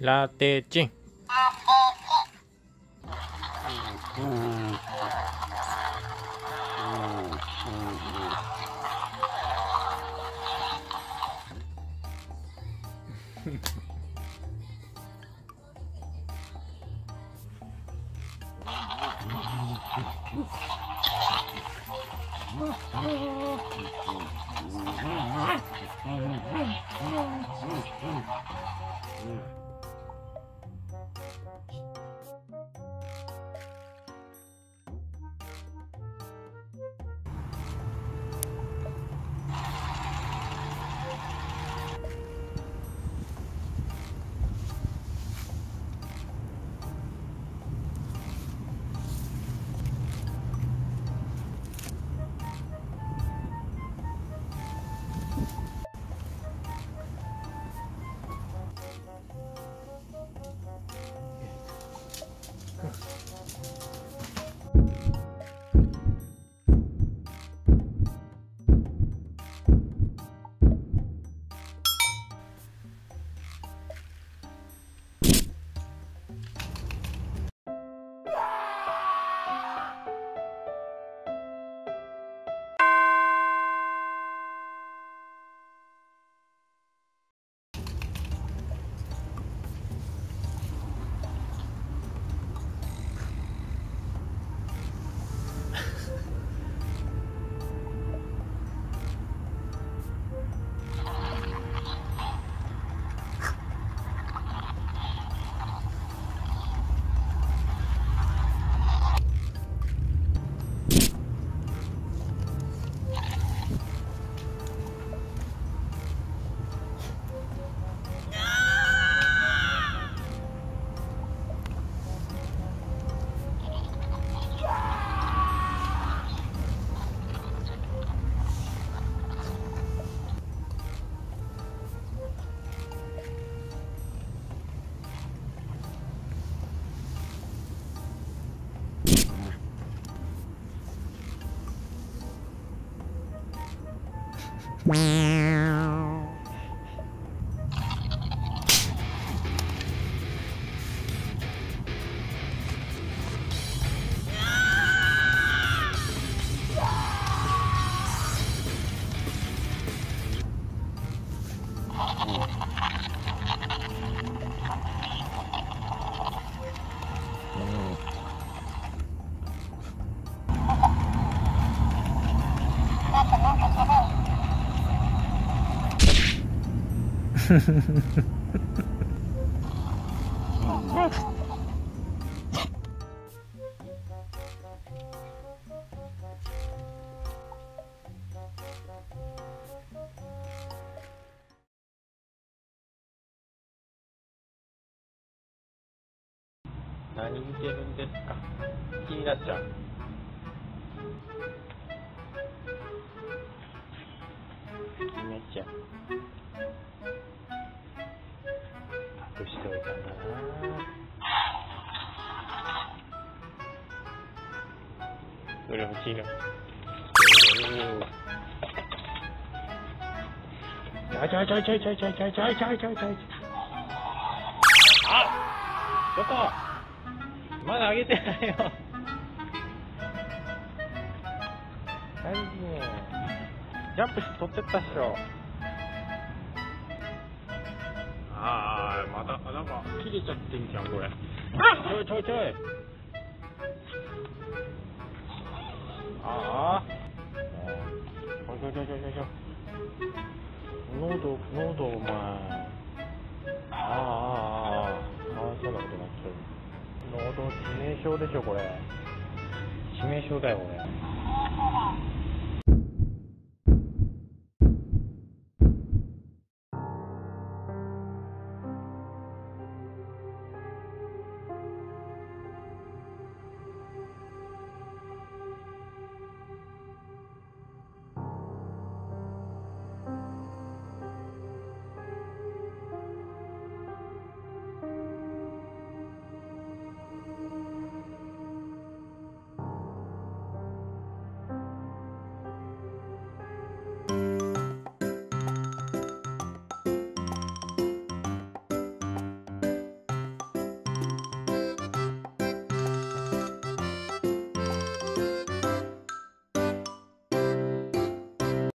ラテチン。何見てるんですか？気になっちゃう。気になっちゃう。しておいたんだな。これ欲しいな。あ、どこ？まだあげてないよ。大事ね。ジャンプして取ってったっしょ。またなんか切れちゃってんじゃんこれ。ちょい。ああ。ちょい。濃度お前。ああそんなことなっちゃう。濃度致命傷でしょこれ。致命傷だよこれ。